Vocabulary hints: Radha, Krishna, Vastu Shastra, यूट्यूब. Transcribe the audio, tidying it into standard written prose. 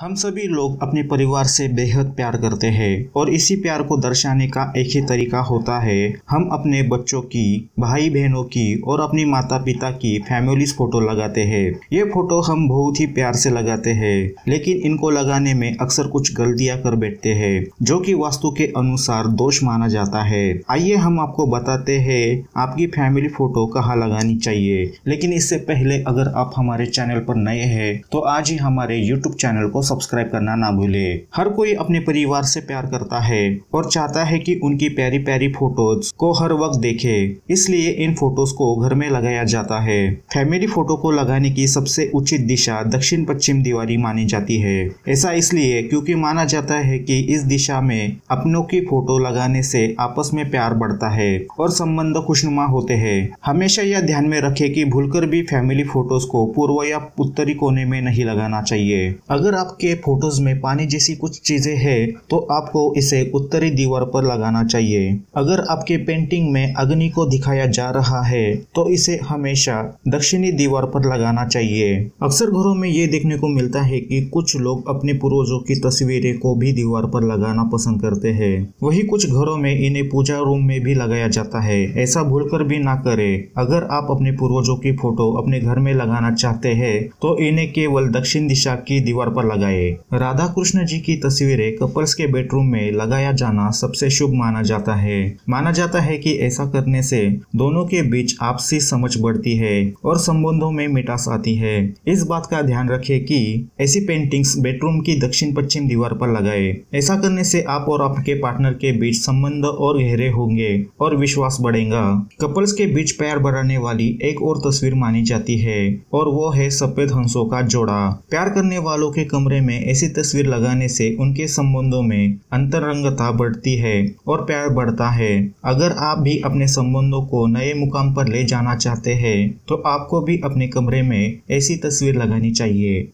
हम सभी लोग अपने परिवार से बेहद प्यार करते हैं और इसी प्यार को दर्शाने का एक ही तरीका होता है, हम अपने बच्चों की, भाई बहनों की और अपनी माता पिता की फैमिलीज फोटो लगाते हैं। ये फोटो हम बहुत ही प्यार से लगाते हैं, लेकिन इनको लगाने में अक्सर कुछ गलतियां कर बैठते हैं जो कि वास्तु के अनुसार दोष माना जाता है। आइए हम आपको बताते हैं आपकी फैमिली फोटो कहाँ लगानी चाहिए। लेकिन इससे पहले अगर आप हमारे चैनल पर नए हैं तो आज ही हमारे यूट्यूब चैनल को सब्सक्राइब करना ना भूले। हर कोई अपने परिवार से प्यार करता है और चाहता है कि उनकी प्यारी प्यारी फोटोज को हर वक्त देखे, इसलिए इन फोटोज को घर में लगाया जाता है। फैमिली फोटो को लगाने की सबसे उचित दिशा दक्षिण पश्चिम दीवारी मानी जाती है। ऐसा इसलिए क्योंकि माना जाता है कि इस दिशा में अपनों की फोटो लगाने से आपस में प्यार बढ़ता है और संबंध खुशनुमा होते हैं। हमेशा यह ध्यान में रखे कि भूलकर भी फैमिली फोटोज को पूर्व या उत्तरी कोने में नहीं लगाना चाहिए। अगर आप के फोटोज में पानी जैसी कुछ चीजें हैं तो आपको इसे उत्तरी दीवार पर लगाना चाहिए। अगर आपके पेंटिंग में अग्नि को दिखाया जा रहा है तो इसे हमेशा दक्षिणी दीवार पर लगाना चाहिए। अक्सर घरों में ये देखने को मिलता है कि कुछ लोग अपने पूर्वजों की तस्वीरें को भी दीवार पर लगाना पसंद करते हैं, वही कुछ घरों में इन्हें पूजा रूम में भी लगाया जाता है। ऐसा भूलकर भी ना करे। अगर आप अपने पूर्वजों की फोटो अपने घर में लगाना चाहते है तो इन्हें केवल दक्षिण दिशा की दीवार पर लगाए। राधा कृष्ण जी की तस्वीरें कपल्स के बेडरूम में लगाया जाना सबसे शुभ माना जाता है। माना जाता है कि ऐसा करने से दोनों के बीच आपसी समझ बढ़ती है और संबंधों में मिठास आती है। इस बात का ध्यान रखें कि ऐसी पेंटिंग्स बेडरूम की दक्षिण पश्चिम दीवार पर लगाएं। ऐसा करने से आप और आपके पार्टनर के बीच संबंध और गहरे होंगे और विश्वास बढ़ेगा। कपल्स के बीच प्यार बढ़ाने वाली एक और तस्वीर मानी जाती है और वो है सफेद हंसों का जोड़ा। प्यार करने वालों के कमरे में ऐसी तस्वीर लगाने से उनके संबंधों में अंतरंगता बढ़ती है और प्यार बढ़ता है। अगर आप भी अपने संबंधों को नए मुकाम पर ले जाना चाहते हैं तो आपको भी अपने कमरे में ऐसी तस्वीर लगानी चाहिए।